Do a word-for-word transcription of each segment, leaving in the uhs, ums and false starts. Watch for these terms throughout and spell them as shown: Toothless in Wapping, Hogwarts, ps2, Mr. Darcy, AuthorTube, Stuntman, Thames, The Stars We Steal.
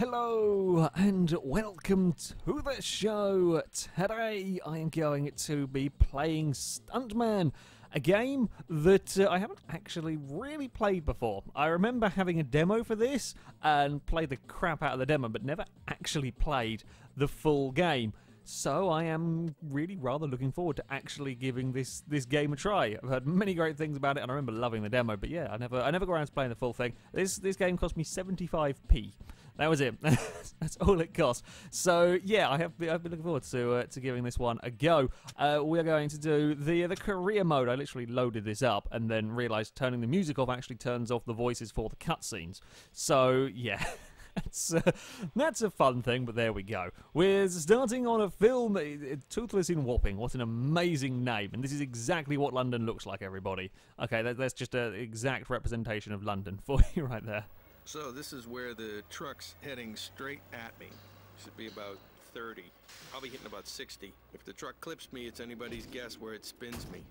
Hello and welcome to the show. Today I am going to be playing Stuntman, a game that uh, I haven't actually really played before. I remember having a demo for this and played the crap out of the demo but never actually played the full game. So I am really rather looking forward to actually giving this this game a try. I've heard many great things about it and I remember loving the demo, but yeah, I never I never got around to playing the full thing. This this game cost me seventy-five p. That was it. That's all it cost. So yeah, I have been, I've been looking forward to uh, to giving this one a go. Uh, we are going to do the the career mode. I literally loaded this up and then realised turning the music off actually turns off the voices for the cutscenes. So yeah. That's, uh, that's a fun thing, but there we go. We're starting on a film, Toothless in Wapping. What an amazing name. And this is exactly what London looks like, everybody. Okay, that, that's just an exact representation of London for you right there. So this is where the truck's heading straight at me. Should be about thirty. I'll be hitting about sixty. If the truck clips me, it's anybody's guess where it spins me.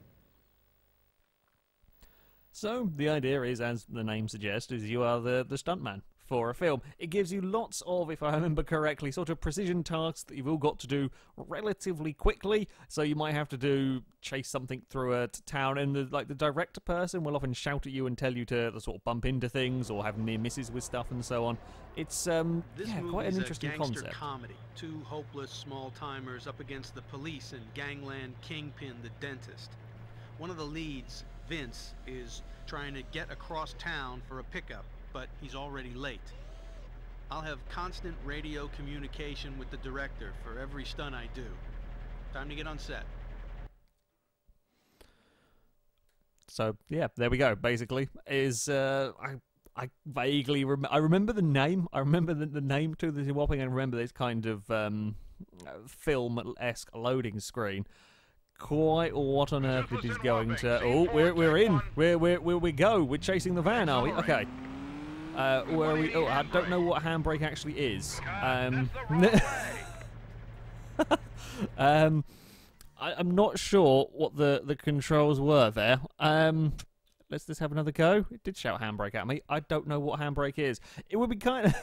So the idea is, as the name suggests, is you are the, the stuntman for a film. It gives you lots of, if I remember correctly, sort of precision tasks that you've all got to do relatively quickly. So you might have to do chase something through a town, and the, like the director person will often shout at you and tell you to sort of bump into things or have near misses with stuff and so on. It's um, this yeah, quite an interesting concept. This movie is a gangster comedy. Two hopeless small timers up against the police and gangland kingpin, the dentist. One of the leads, Vince, is trying to get across town for a pickup, but he's already late. I'll have constant radio communication with the director for every stunt I do. Time to get on set. So yeah, there we go. Basically, is uh, I I vaguely rem I remember the name. I remember the, the name to the Wapping. I remember this kind of um, film-esque loading screen. Quite what on earth it is going to? Oh, we're we're in. Where where where we go? We're chasing the van, are we? Okay. Uh, where are we? Oh, I don't know what handbrake actually is. Um, um, I, I'm not sure what the the controls were there. Um, let's just have another go. It did shout handbrake at me. I don't know what handbrake is. It would be kind of.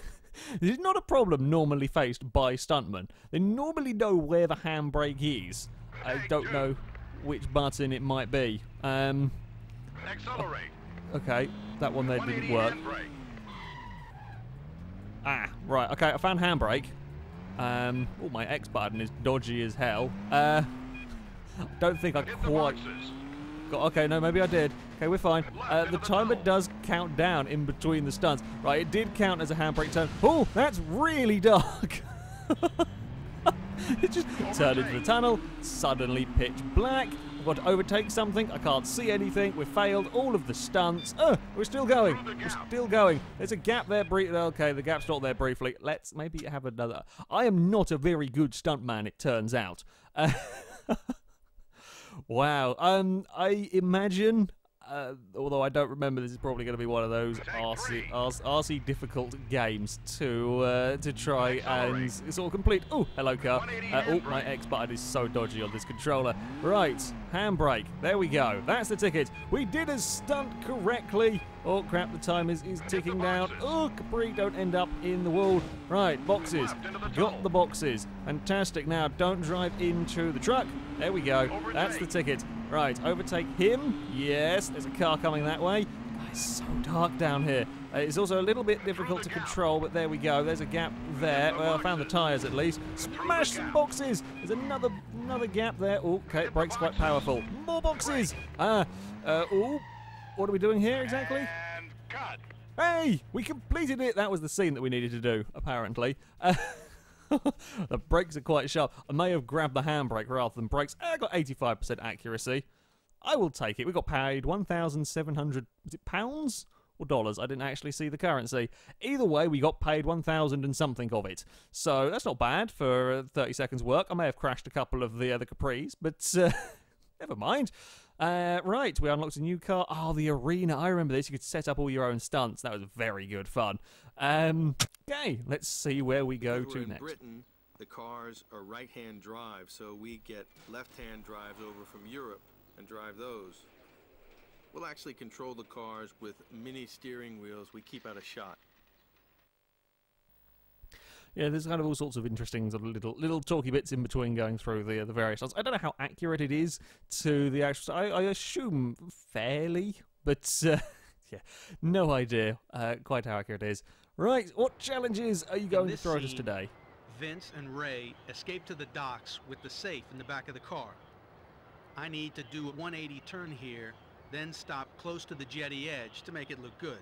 This is not a problem normally faced by stuntmen. They normally know where the handbrake is. I don't know which button it might be. Um, Accelerate. Okay, that one there didn't work. Ah, right, okay, I found handbrake. Um, oh, my X button is dodgy as hell. Uh, don't think I quite got, okay, no, maybe I did. Okay, we're fine. Uh, the timer does count down in between the stunts. Right, it did count as a handbrake turn. Oh, that's really dark. It just turned into the tunnel, suddenly pitch black. I've got to overtake something, I can't see anything, we've failed all of the stunts. Oh, we're still going, we're still going. There's a gap there briefly, okay, the gap's not there briefly. Let's maybe have another. I am not a very good stuntman, it turns out. Uh, wow, um, I imagine, uh, although I don't remember, this is probably going to be one of those arsey, arsey difficult games to uh, to try and sort of complete. Oh, hello car. Uh, oh, my X button is so dodgy on this controller. Right, handbrake. There we go. That's the ticket. We did a stunt correctly. Oh crap, the time is, is ticking down. Oh, Capri, don't end up in the wall. Right, boxes. Got the boxes. Fantastic. Now, don't drive into the truck. There we go. That's the ticket. Right, overtake him. Yes, there's a car coming that way. Oh, it's so dark down here. Uh, it's also a little bit difficult to control, but there we go. There's a gap there. Well, I found the tyres at least. Smash some boxes. There's another another gap there. Oh, okay, brake's quite powerful. More boxes. Ah, uh, uh, oh, what are we doing here exactly? And cut. Hey, we completed it. That was the scene that we needed to do, apparently. Uh, the brakes are quite sharp. I may have grabbed the handbrake rather than brakes. I got eighty-five percent accuracy. I will take it. We got paid one thousand seven hundred... Is it pounds or dollars? I didn't actually see the currency. Either way, we got paid one thousand and something of it. So that's not bad for uh, thirty seconds work. I may have crashed a couple of the other Capris, but uh, never mind. Uh, right, we unlocked a new car. Oh, the arena. I remember this. You could set up all your own stunts. That was very good fun. Um, okay, let's see where we go to next. In Britain, the cars are right-hand drive, so we get left-hand drives over from Europe and drive those. We'll actually control the cars with mini steering wheels we keep out of shot. yeah, there's kind of all sorts of interesting sort of little little talky bits in between going through the the various shots. I don't know how accurate it is to the actual. I, I assume fairly, but uh, yeah, no idea uh, quite how accurate it is. Right, what challenges are you going to throw at us today? Vince and Ray escape to the docks with the safe in the back of the car. I need to do a one eighty turn here, then stop close to the jetty edge to make it look good.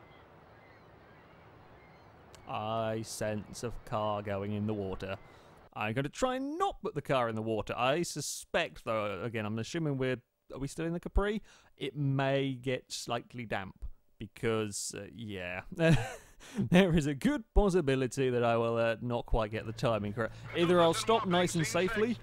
I sense a car going in the water. I'm going to try and not put the car in the water. I suspect, though, again, I'm assuming we're... Are we still in the Capri? It may get slightly damp because, uh, yeah... There is a good possibility that I will uh, not quite get the timing correct. Either I'll stop nice and safely,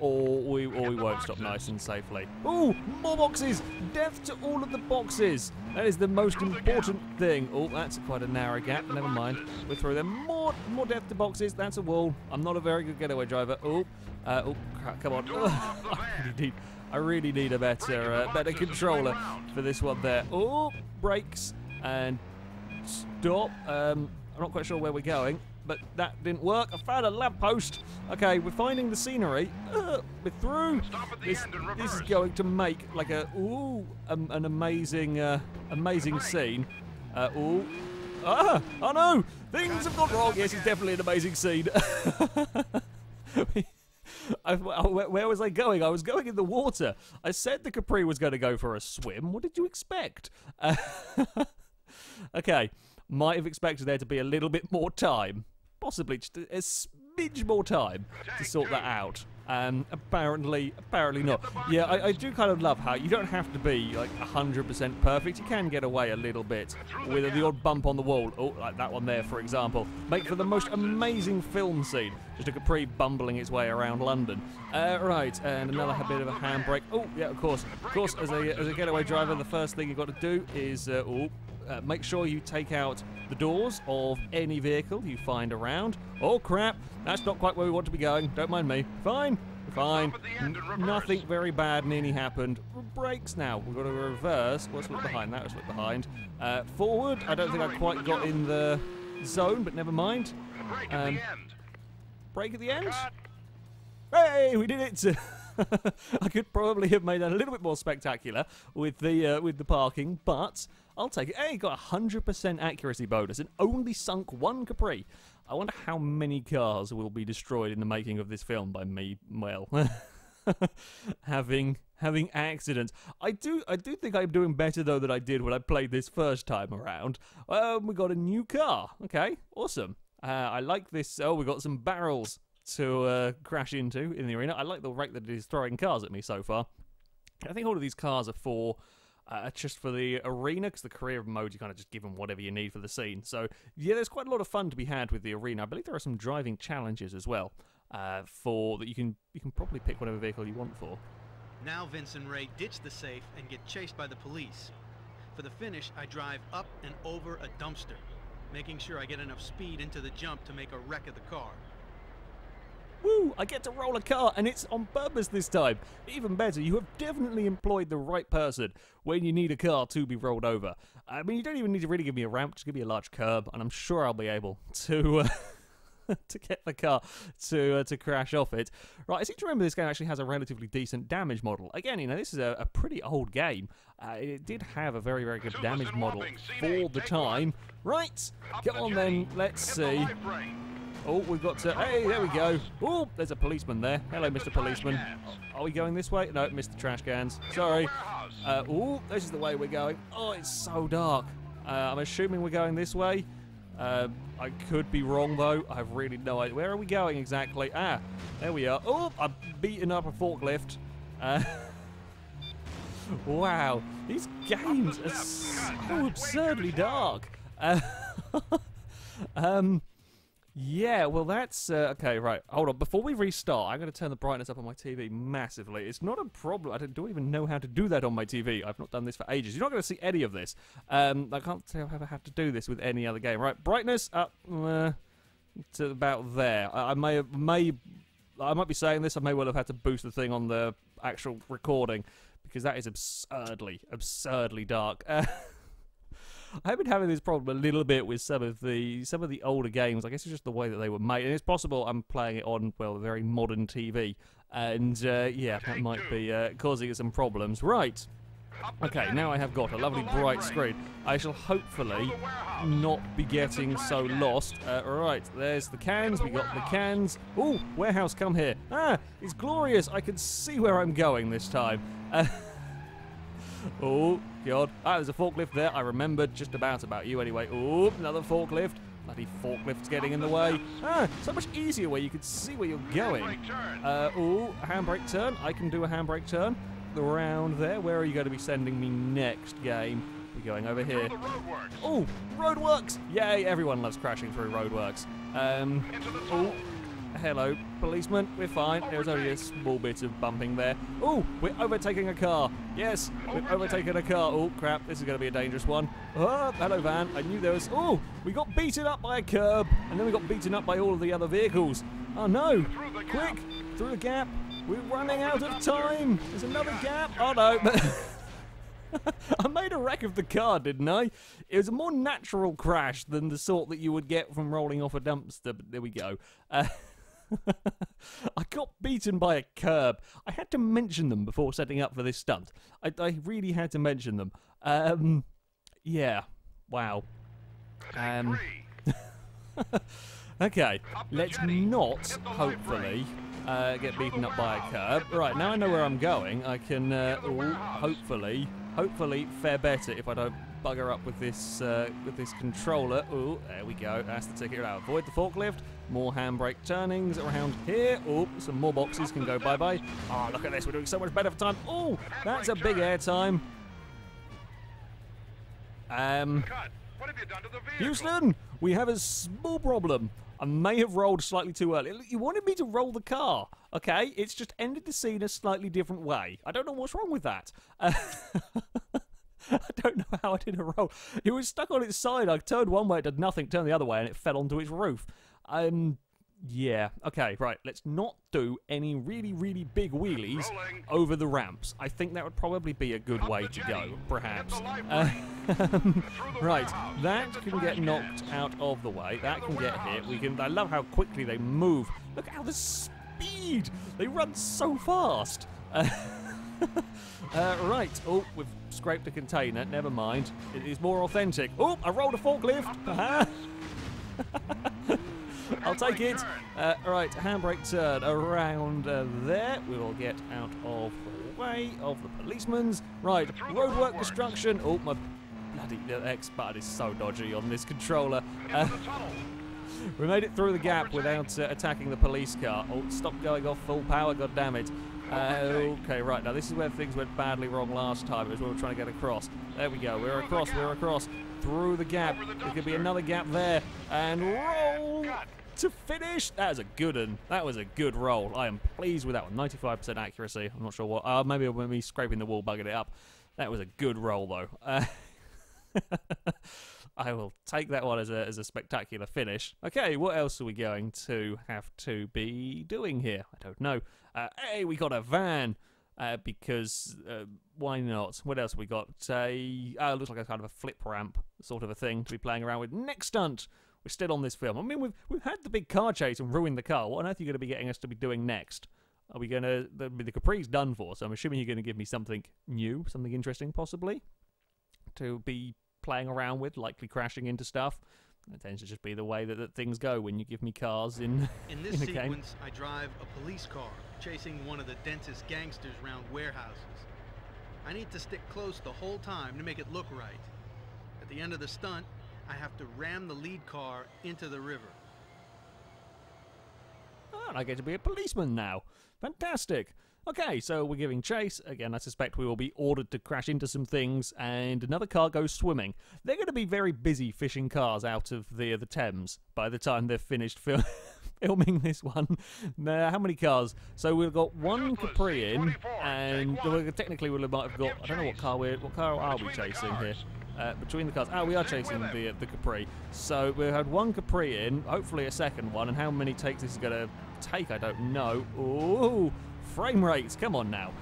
or we or we won't stop nice and safely. Ooh, more boxes! Death to all of the boxes! That is the most important thing. Oh, that's quite a narrow gap. Never mind. We're through them. More, more death to boxes. That's a wall. I'm not a very good getaway driver. Oh, uh, oh, crap, come on. I really need, I really need a better, uh, better controller for this one there. Oh, brakes and. Stop. Um, I'm not quite sure where we're going, but that didn't work. I found a lamp post. Okay, we're finding the scenery. Uh, we're through. Stop at the this, end and reverse. This is going to make like a ooh um, an amazing uh, amazing scene. Uh, ooh. Ah! Oh no! Things have gone wrong. Yes, it's definitely an amazing scene. I, where was I going? I was going in the water. I said the Capri was going to go for a swim. What did you expect? Uh, Okay, might have expected there to be a little bit more time, possibly just a smidge more time to sort that out. Um, apparently, apparently not. Yeah, I, I do kind of love how you don't have to be like one hundred percent perfect. You can get away a little bit with the odd bump on the wall. Oh, like that one there, for example. Make for the most amazing film scene. Just a Capri bumbling its way around London. Uh, right, and another bit of a handbrake. Oh, yeah, of course, of course. As a as a getaway driver, the first thing you've got to do is uh, oh. Uh, make sure you take out the doors of any vehicle you find around. Oh crap, that's not quite where we want to be going. Don't mind me. Fine, fine. Nothing very bad nearly happened. Brakes now. We've got to reverse. What's look behind? That was look behind. Uh, forward. I don't think I quite got in the zone, but never mind. Um, brake at the end. Hey, we did it. I could probably have made that a little bit more spectacular with the uh, with the parking, but I'll take it. Hey, got a hundred percent accuracy bonus and only sunk one Capri. I wonder how many cars will be destroyed in the making of this film by me. Well, having having accidents. I do I do think I'm doing better though than I did when I played this first time around. Um, we got a new car. Okay, awesome. Uh, I like this. Oh, we got some barrels to uh, crash into in the arena. I like the rate that it is throwing cars at me so far. I think all of these cars are for uh, just for the arena, because the career mode you kind of just give them whatever you need for the scene. So yeah, there's quite a lot of fun to be had with the arena. I believe there are some driving challenges as well uh, for that you can you can probably pick whatever vehicle you want for. Now Vince and Ray ditch the safe and get chased by the police. For the finish, I drive up and over a dumpster, making sure I get enough speed into the jump to make a wreck of the car. Woo! I get to roll a car, and it's on purpose this time. Even better, you have definitely employed the right person when you need a car to be rolled over. I mean, you don't even need to really give me a ramp, just give me a large curb, and I'm sure I'll be able to uh, to get the car to uh, to crash off it. Right, I seem to remember this game actually has a relatively decent damage model. Again, you know, this is a, a pretty old game. Uh, it did have a very, very good damage model for the time. Right, come on then, let's see. Oh, we've got to... Hey, there we go. Oh, there's a policeman there. Hello, Mister Policeman. Are we going this way? No, Mister Trash Cans. Sorry. Uh, oh, this is the way we're going. Oh, it's so dark. Uh, I'm assuming we're going this way. Uh, I could be wrong, though. I have really no idea. Where are we going exactly? Ah, there we are. Oh, I've beaten up a forklift. Uh, wow. These games are so absurdly dark. Uh, um... Yeah, well that's, uh, okay, right, hold on, before we restart, I'm going to turn the brightness up on my T V massively. It's not a problem, I don't even know how to do that on my T V, I've not done this for ages. You're not going to see any of this. Um, I can't tell I've ever had to do this with any other game. Right, brightness up uh, to about there. I, I may have, may, I might be saying this, I may well have had to boost the thing on the actual recording, because that is absurdly, absurdly dark. Uh, I've been having this problem a little bit with some of the some of the older games. I guess it's just the way that they were made, and it's possible I'm playing it on, well, very modern T V, and uh, yeah, that might be uh, causing some problems. Right. Okay, now I have got a lovely bright screen. I shall hopefully not be getting so lost. Uh, right, there's the cans. We got the cans. Ooh, warehouse, come here. Ah, it's glorious. I can see where I'm going this time. Uh, oh, God. Ah, there's a forklift there. I remembered just about about you anyway. Ooh, another forklift. Bloody forklift's getting in the way. Ah, so much easier where you can see where you're going. Uh, ooh, handbrake turn. I can do a handbrake turn. Around there. Where are you going to be sending me next, game? We're going over here. Oh, roadworks! Yay, everyone loves crashing through roadworks. Um, oh, hello, policeman. We're fine. There's only a small bit of bumping there. Oh, we're overtaking a car. Yes, we've overtaken a car. Oh, crap, this is going to be a dangerous one. Oh, hello, van. I knew there was... Oh, we got beaten up by a curb, and then we got beaten up by all of the other vehicles. Oh, no. Quick, through the gap. We're running out of time! There's another gap! Oh no! I made a wreck of the car, didn't I? It was a more natural crash than the sort that you would get from rolling off a dumpster, but there we go. Uh, I got beaten by a curb. I had to mention them before setting up for this stunt. I, I really had to mention them. Um, yeah. Wow. Um, okay, let's not, hopefully... Uh, get beaten up by a curb. Right, now I know where I'm going. I can uh, ooh, hopefully, hopefully fare better if I don't bugger up with this uh, with this controller. Ooh, there we go. That's the ticket out. Avoid the forklift. More handbrake turnings around here. Ooh, some more boxes can go bye-bye. Oh, look at this. We're doing so much better for time. Ooh, that's a big air time. Um, Houston, we have a small problem. I may have rolled slightly too early. You wanted me to roll the car, okay? It's just ended the scene a slightly different way. I don't know what's wrong with that. Uh, I don't know how I did a roll. It was stuck on its side. I turned one way, it did nothing. Turned the other way, and it fell onto its roof. Um, yeah. Okay, right. Let's not do any really, really big wheelies rolling over the ramps. I think that would probably be a good Up way to jetty. go, perhaps. Uh, right, that can get knocked out of the way. That can get hit. We can. I love how quickly they move. Look at how the speed! They run so fast. Uh, uh, right. Oh, we've scraped a container. Never mind. It is more authentic. Oh, I rolled a forklift. I'll take it. Uh, right, handbrake turn around uh, there. We will get out of the way of the policeman's. Right, roadwork destruction. Oh, my bloody X button is so dodgy on this controller. Uh, we made it through the gap without uh, attacking the police car. Oh, stop going off full power, goddammit. Uh, okay, right, now this is where things went badly wrong last time. It was when we were trying to get across. There we go, we're across, we're across. Through the gap. There could be another gap there. And roll to finish. That was a good one. That was a good roll. I am pleased with that one. ninety-five percent accuracy. I'm not sure what. Uh, maybe when me scraping the wall, bugging it up. That was a good roll, though. Uh, I will take that one as a, as a spectacular finish. Okay, what else are we going to have to be doing here? I don't know. Uh, hey, we got a van. Uh, because uh, why not? What else have we got? A uh, oh, looks like a kind of a flip ramp sort of a thing to be playing around with. Next stunt. We're still on this film. I mean, we've we've had the big car chase and ruined the car. What on earth are you going to be getting us to be doing next? Are we going to the, the Capri's done for? So I'm assuming you're going to give me something new, something interesting, possibly to be playing around with, likely crashing into stuff. That tends to just be the way that, that things go when you give me cars in in this in a sequence. Game. I drive a police car chasing one of the dentist gangsters round warehouses. I need to stick close the whole time to make it look right. At the end of the stunt, I have to ram the lead car into the river. Oh, and I get to be a policeman now. Fantastic. Okay, so we're giving chase. Again, I suspect we will be ordered to crash into some things, and another car goes swimming. They're going to be very busy fishing cars out of the, the Thames by the time they've finished fil filming this one. Now, how many cars? So we've got one Capri in, and technically we might have got... I don't know what car we're... What car are we chasing here? Uh, between the cars. Ah, oh, we are chasing the, the Capri. So we had one Capri in, hopefully a second one, and how many takes this is going to take, I don't know. Ooh! Frame rates, come on now.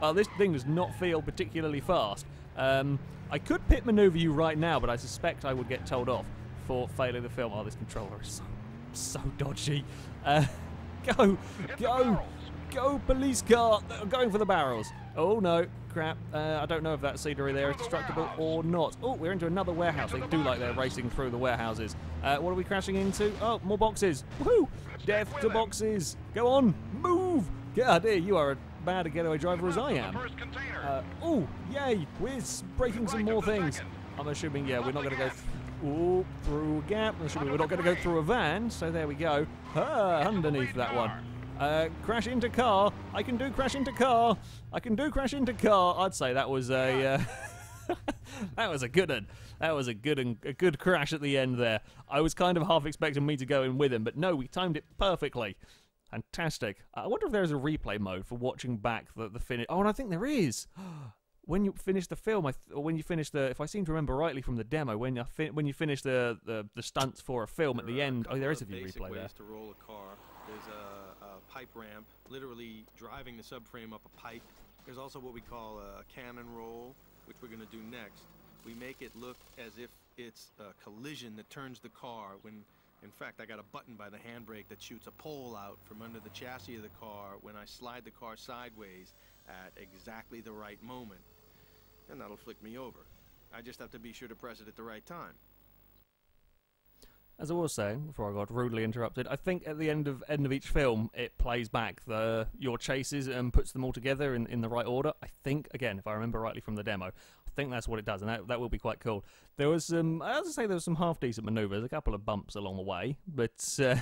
Oh, this thing does not feel particularly fast. Um, I could pit maneuver you right now, but I suspect I would get told off for failing the film. Oh, this controller is so, so dodgy. Uh, go, go, go, police car. I'm going for the barrels. Oh, no, crap. Uh, I don't know if that scenery there is destructible or not. Oh, we're into another warehouse. They do like they're racing through the warehouses. Uh, what are we crashing into? Oh, more boxes. Woohoo! Death to boxes. Go on, move. God, dear, you are a bad a getaway driver as I am. Uh, oh, yay, we're breaking some more things. I'm assuming, yeah, we're not going to go th ooh, through a gap. I'm assuming we're not going to go through a van, so there we go. Ah, underneath that one. Uh, crash into car. I can do crash into car. I can do crash into car. I'd say that was a... Uh, that was a good one. That was a good and a good crash at the end there. I was kind of half expecting me to go in with him, but no, we timed it perfectly. Fantastic. I wonder if there is a replay mode for watching back the, the finish. Oh, and I think there is. When you finish the film, I th or when you finish the, if I seem to remember rightly from the demo, when you fin when you finish the, the the stunts for a film at the end, oh, there is a view replay there. To roll a car. There's a, a pipe ramp, literally driving the subframe up a pipe. There's also what we call a cannon roll, which we're going to do next. We make it look as if it's a collision that turns the car. When, in fact, I got a button by the handbrake that shoots a pole out from under the chassis of the car when I slide the car sideways at exactly the right moment. And that'll flick me over. I just have to be sure to press it at the right time. As I was saying before I got rudely interrupted, I think at the end of end of each film it plays back the your chases and puts them all together in, in the right order. I think, again, if I remember rightly from the demo, I think that's what it does, and that, that will be quite cool. There was some, as I say, there was some half decent manoeuvres, a couple of bumps along the way, but uh,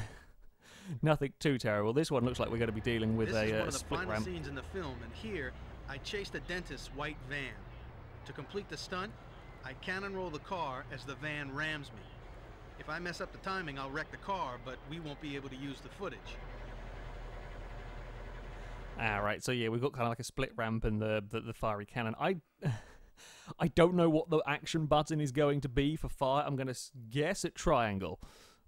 nothing too terrible. This one looks like we're going to be dealing with this a, is one uh, of the split final ramp. Scenes in the film, and here I chase the dentist's white van. To complete the stunt, I cannon roll the car as the van rams me. If I mess up the timing, I'll wreck the car, but we won't be able to use the footage. Alright, so yeah, we've got kind of like a split ramp and the, the, the fiery cannon. I I don't know what the action button is going to be for fire. I'm going to guess at triangle.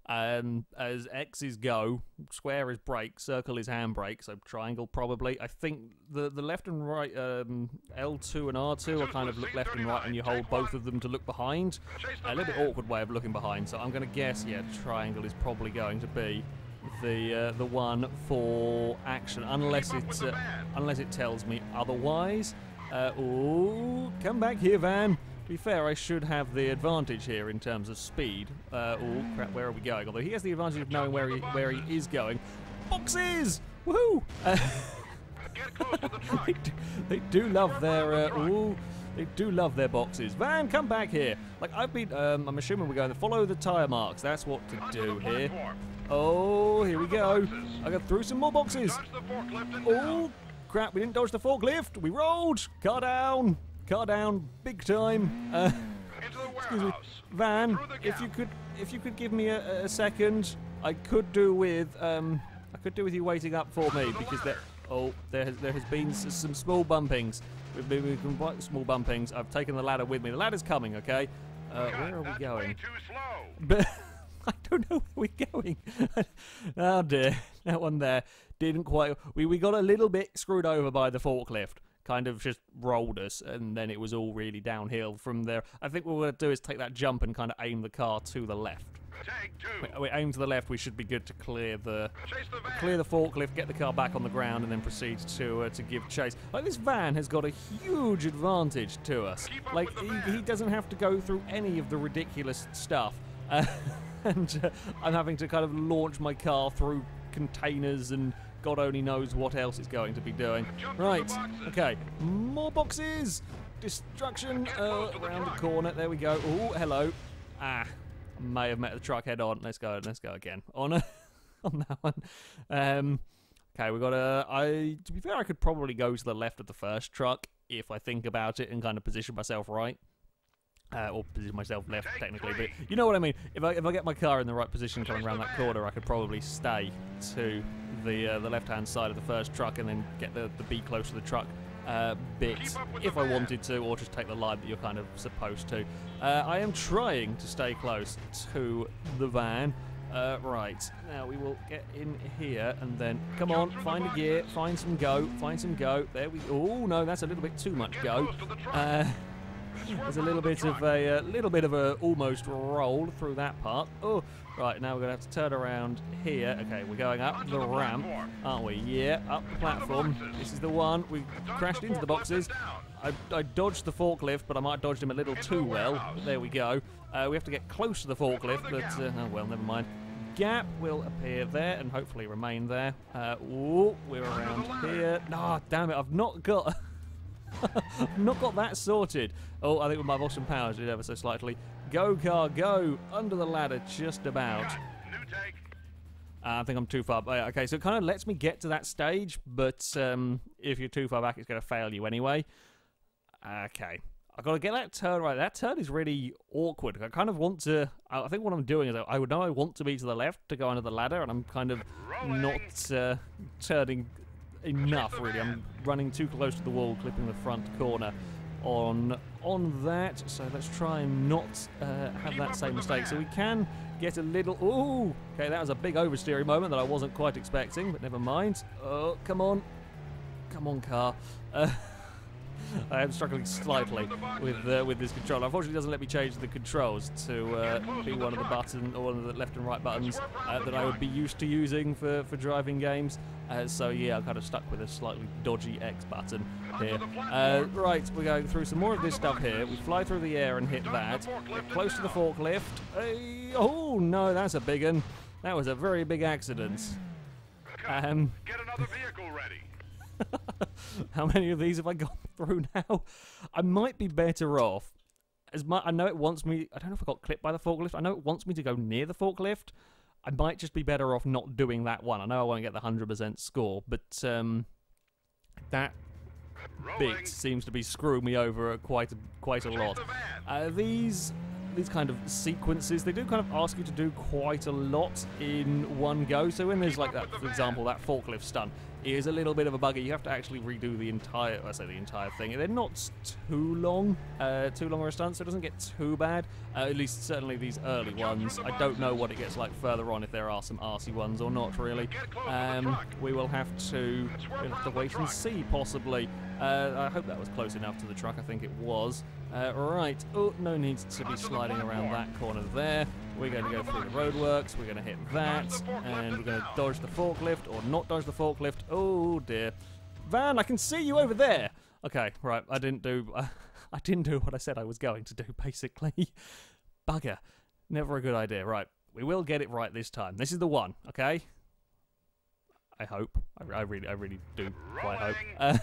Um, as X is go, square is brake, circle is handbrake, so triangle probably. I think the the left and right, um, L two and R two are kind of look left and right and you hold both of them to look behind. A little bit awkward way of looking behind, so I'm going to guess, yeah, triangle is probably going to be the uh, the one for action, unless it, uh, unless it tells me otherwise. Uh, ooh, come back here, van. To be fair, I should have the advantage here in terms of speed. Uh, oh crap, where are we going? Although he has the advantage of knowing where he where he is going. Boxes! Woohoo! Uh, they, do, they do love their uh, ooh, they do love their boxes. Van, come back here! Like I've been, um, I'm assuming we're going to follow the tire marks. That's what to do here. Oh, here we go! I got through some more boxes. Oh crap! We didn't dodge the forklift. We rolled. Car down. Car down, big time. Uh, Into the excuse me, van. If you could, if you could give me a, a second, I could do with, um, I could do with you waiting up for me because there, oh, there has there has been some small bumpings. We've been quite small bumpings. I've taken the ladder with me. The ladder's coming, okay? Uh, where are we going? Way too slow. But I don't know where we're going. Oh dear, that one there didn't quite. We we got a little bit screwed over by the forklift. Kind of just rolled us, and then it was all really downhill from there. I think what we're going to do is take that jump and kind of aim the car to the left. Take two. We, we aim to the left, we should be good to clear the, the clear the forklift, get the car back on the ground, and then proceed to uh, to give chase. Like, this van has got a huge advantage to us. Like, he, he doesn't have to go through any of the ridiculous stuff. Uh, and uh, I'm having to kind of launch my car through containers and... God only knows what else it's going to be doing. Right, okay, more boxes! Destruction uh, around the corner, there we go. Oh, hello. Ah, may have met the truck head on. Let's go, let's go again. On, a, on that one. Um, okay, we've got a... I, to be fair, I could probably go to the left of the first truck if I think about it and kind of position myself right. Uh, or position myself left, technically, but you know what I mean. If I, if I get my car in the right position coming around that corner, I could probably stay to the uh, the left-hand side of the first truck and then get the, the B close to the truck uh, bit if I wanted to, or just take the line that you're kind of supposed to. Uh, I am trying to stay close to the van. Uh, right, now we will get in here and then, come on, find a gear, find some go, find some go. There we go. Oh, no, that's a little bit too much go. Uh... There's a little bit of a, a little bit of a almost roll through that part. Oh, right, now we're going to have to turn around here. Okay, we're going up the ramp, aren't we? Yeah, up the platform. This is the one. We crashed into the boxes. I, I dodged the forklift, but I might have dodged him a little too well. There we go. Uh, we have to get close to the forklift, but, uh, oh well, never mind. Gap will appear there and hopefully remain there. Uh, oh, we're around here. Ah, oh, damn it, I've not got... I've not got that sorted. Oh, I think with my Boston Powers did ever so slightly. Go, car, go. Under the ladder, just about. New take. Uh, I think I'm too far back. Okay, so it kind of lets me get to that stage, but um, if you're too far back, it's going to fail you anyway. Okay. I've got to get that turn right. That turn is really awkward. I kind of want to... I think what I'm doing is I would know I want to be to the left to go under the ladder, and I'm kind of Rolling. not uh, turning... enough really. I'm running too close to the wall, clipping the front corner on on that, so let's try and not uh, have that same mistake. So we can get a little... Ooh! Okay, that was a big oversteering moment that I wasn't quite expecting, but never mind. Oh, come on. Come on, car. Uh, I am struggling slightly with uh, with this controller. Unfortunately, it doesn't let me change the controls to uh, be one of the button or one of the left and right buttons uh, that I would be used to using for, for driving games. Uh, so yeah, I'm kind of stuck with a slightly dodgy X button here. Uh, right, we're going through some more of this stuff here. We fly through the air and hit that. Get close to the forklift. Hey, oh no, that's a big one. That was a very big accident. Um, Get another vehicle ready. How many of these have I gone through now? I might be better off. As my, I know it wants me... I don't know if I got clipped by the forklift. I know it wants me to go near the forklift. I might just be better off not doing that one. I know I won't get the one hundred percent score, but um, that Rolling. bit seems to be screwing me over quite a, quite a lot. Uh, these... These kind of sequences, they do kind of ask you to do quite a lot in one go. So when there's like that, for example, that forklift stunt, it is a little bit of a bugger. You have to actually redo the entire, I say the entire thing. They're not too long, uh, too long of a stunt, so it doesn't get too bad. Uh, at least certainly these early ones. I don't know what it gets like further on, if there are some arsey ones or not really. Um, we will have to, we'll have to wait and see possibly. Uh, I hope that was close enough to the truck. I think it was. Uh, right. Oh, no need to be sliding around that corner there. We're going to go through the roadworks. We're going to hit that, and we're going to dodge the forklift or not dodge the forklift. Oh dear, Van! I can see you over there. Okay, right. I didn't do. Uh, I didn't do what I said I was going to do. Basically, bugger. Never a good idea. Right. We will get it right this time. This is the one. Okay. I hope. I, I really, I really do quite hope. Uh,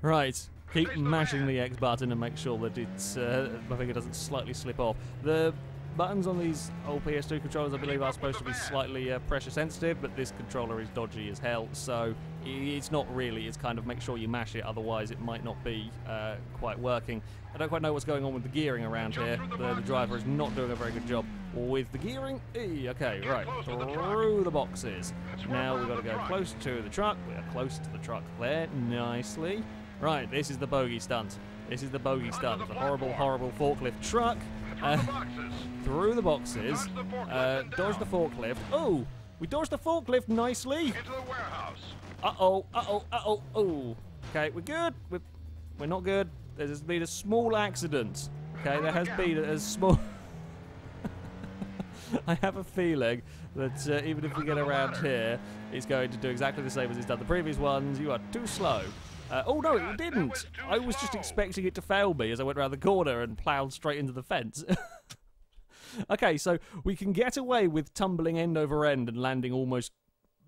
Right, keep mashing the X button and make sure that it's, uh, my finger doesn't slightly slip off. The buttons on these old P S two controllers, I believe, are supposed to be slightly uh, pressure sensitive, but this controller is dodgy as hell, so it's not really. It's kind of make sure you mash it, otherwise it might not be uh, quite working. I don't quite know what's going on with the gearing around here. The, the driver is not doing a very good job with the gearing. E, okay, right, through the boxes. Now we've got to go close to the truck. We are close to the truck there, nicely. Right, this is the bogey stunt. This is the bogey stunt. The horrible, horrible forklift truck. Uh, through the boxes. Uh, dodge the forklift. Oh, we dodged the forklift nicely. Uh-oh, uh-oh, uh-oh, oh. Okay, we're good. We're, we're not good. There's been a small accident. Okay, there has been a, a small... I have a feeling that uh, even if we get around here, it's going to do exactly the same as it's done the previous ones. You are too slow. Uh, oh no, it didn't. I was just expecting it to fail me as I went around the corner and ploughed straight into the fence. Okay, so we can get away with tumbling end over end and landing almost,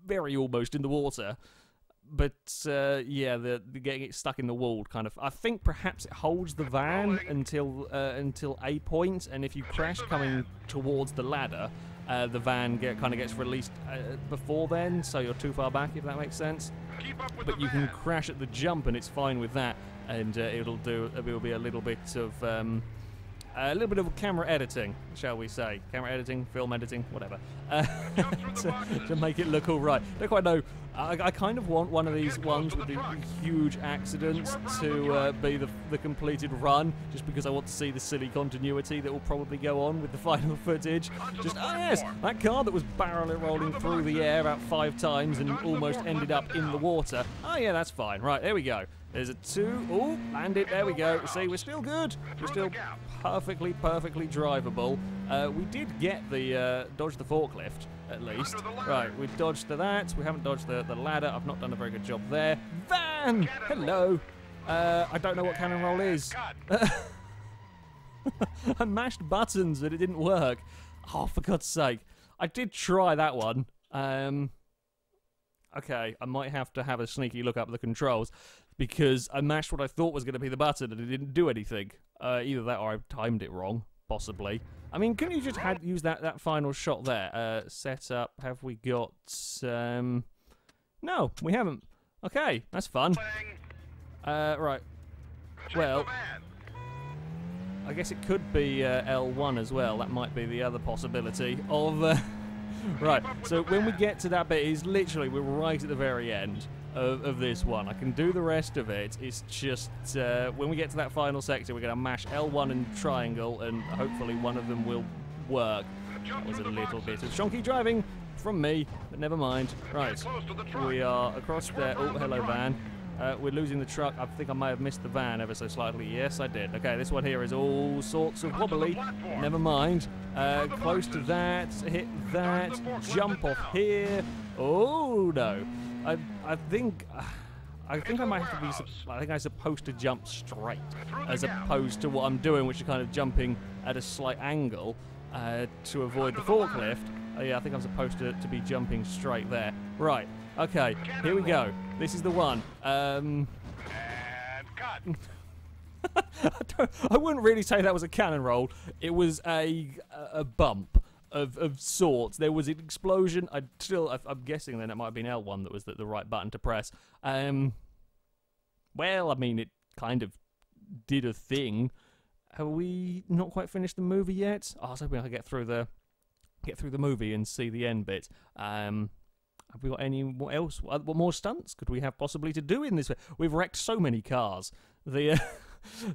very almost in the water. But uh, yeah, the, the getting it stuck in the wall kind of. I think perhaps it holds the van until uh, until a point, and if you crash coming towards the ladder, uh, the van get, kind of gets released uh, before then, so you're too far back, if that makes sense. But you can crash at the jump, and it's fine with that, and uh, it'll do. It'll be a little bit of um, a little bit of camera editing, shall we say? Camera editing, film editing, whatever, uh, to, to make it look all right. Don't quite know. I, I kind of want one of these ones with the huge accidents to uh, be the, the completed run, just because I want to see the silly continuity that will probably go on with the final footage. Just, oh yes, that car that was barrel rolling through the air about five times and almost ended up in the water. Oh yeah, that's fine. Right, there we go. There's a two. Oh, land it. There we go. See, we're still good. We're still perfectly, perfectly drivable. Uh, we did get the uh, dodge the forklift, at least. Right, we've dodged the that. We haven't dodged the, the ladder. I've not done a very good job there. Van! Hello. Uh, I don't know what cannon roll is. I mashed buttons, but it didn't work. Oh, for God's sake. I did try that one. Um, okay, I might have to have a sneaky look up the controls, because I mashed what I thought was going to be the button and it didn't do anything. Uh, either that or I timed it wrong, possibly. I mean, couldn't you just had, use that, that final shot there? Uh, set up, have we got... Um, no, we haven't. Okay, that's fun. Uh, right. Well, I guess it could be uh, L one as well. That might be the other possibility of... Uh, right, so when we get to that bit, it's literally, we're right at the very end. Of, of this one. I can do the rest of it. It's just uh, when we get to that final sector, we're going to mash L one and triangle, and hopefully one of them will work. That was a little bit of shonky driving from me, but never mind. Right, we are across there. Oh, hello, van. Uh, we're losing the truck. I think I may have missed the van ever so slightly. Yes, I did. Okay, this one here is all sorts of wobbly. Never mind. Uh, close to that. Hit that. Jump off here. Oh, no. I, I think, uh, I think I might have to be, I think I'm supposed to jump straight, as opposed to what I'm doing, which is kind of jumping at a slight angle uh, to avoid the forklift. Uh, yeah, I think I'm supposed to, to be jumping straight there. Right, okay, here we go. This is the one. Um, and cut. I, don't, I wouldn't really say that was a cannon roll. It was a, a bump. Of, of sorts. There was an explosion. I still, I, I'm guessing then it might have been L one that was the, the right button to press. Um, well, I mean, it kind of did a thing. Have we not quite finished the movie yet? Oh, I was hoping I could get through the get through the movie and see the end bit. Um, have we got any what else? What more stunts could we have possibly to do in this? We've wrecked so many cars. The uh,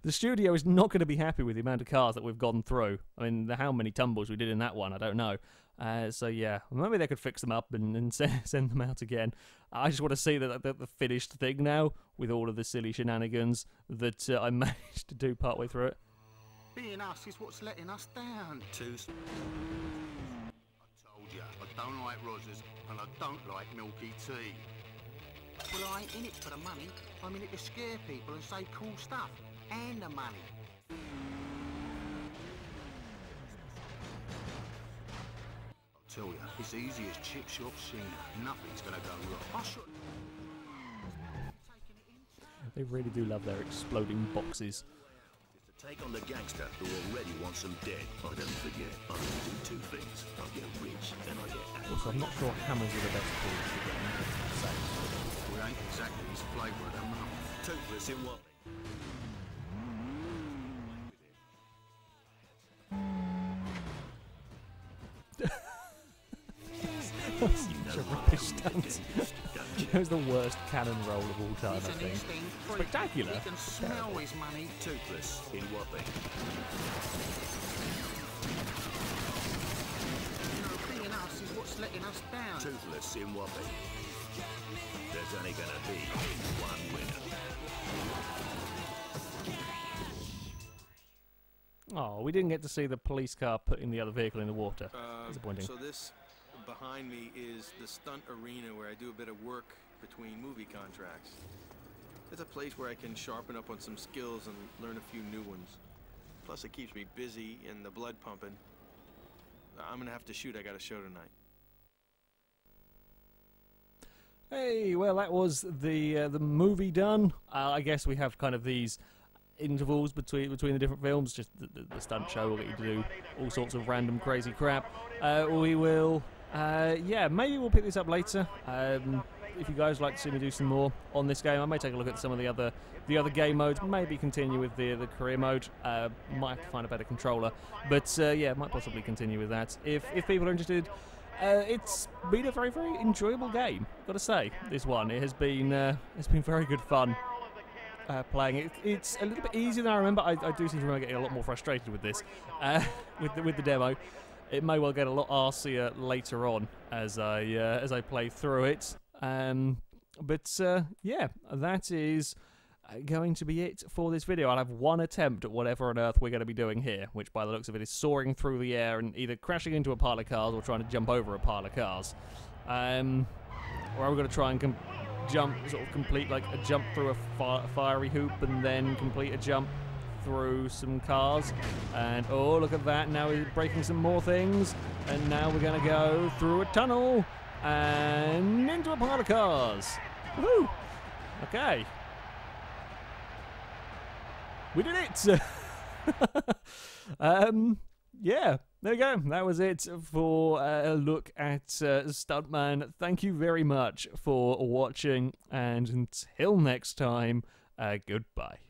the studio is not going to be happy with the amount of cars that we've gone through. I mean, the, how many tumbles we did in that one, I don't know. Uh, so, yeah, maybe they could fix them up and, and send them out again. I just want to see the, the, the finished thing now with all of the silly shenanigans that uh, I managed to do partway through it. Being us is what's letting us down. Too. I told you, I don't like Rogers and I don't like milky tea. Well, I ain't in it for the money. I'm in it to scare people and say cool stuff. And the money. I'll tell you, it's easy as chip shop seen. Nothing's gonna go wrong. I should... They really do love their exploding boxes. It's a take on the gangster who already wants them dead. I don't forget. I do two things. I get rich and I get. Also, I'm not sure hammers are the best tools to get into. We ain't exactly his flavour of the month. Toothless in Wapping. Such a rubbish stunt. That was the worst cannon roll of all time, I think. Spectacular. He can smell his money. Toothless in Wapping. You know, being us is what's letting us down. Toothless in Wapping. There's only going to be one winner. Oh, we didn't get to see the police car putting the other vehicle in the water. Uh, Disappointing. So this... Behind me is the stunt arena where I do a bit of work between movie contracts. It's a place where I can sharpen up on some skills and learn a few new ones. Plus it keeps me busy and the blood pumping. I'm gonna have to shoot, I got a show tonight. Hey, well that was the uh, the movie done. Uh, I guess we have kind of these intervals between between the different films, just the, the, the stunt show will get you to do all sorts of random crazy crap. Uh, we will... Uh, yeah, maybe we'll pick this up later. Um, if you guys like to see me do some more on this game, I may take a look at some of the other the other game modes. Maybe continue with the the career mode. Uh, might have to find a better controller, but uh, yeah, might possibly continue with that. If if people are interested, uh, it's been a very very enjoyable game. Got to say, this one it has been uh, it's been very good fun. Uh, playing it, it's a little bit easier than I remember. I, I do seem to remember getting a lot more frustrated with this, uh, with the, with the demo. It may well get a lot arsier later on as I uh, as I play through it. Um, but uh, yeah, that is going to be it for this video. I'll have one attempt at whatever on earth we're going to be doing here, which by the looks of it is soaring through the air and either crashing into a pile of cars or trying to jump over a pile of cars. Um, or I'm going to try and com jump, sort of complete like a jump through a fi fiery hoop and then complete a jump through some cars. And oh, look at that, now we're breaking some more things, and now we're going to go through a tunnel and into a pile of cars. Woohoo! Okay. We did it! um, yeah, there we go. That was it for a look at uh, Stuntman. Thank you very much for watching, and until next time, uh, goodbye.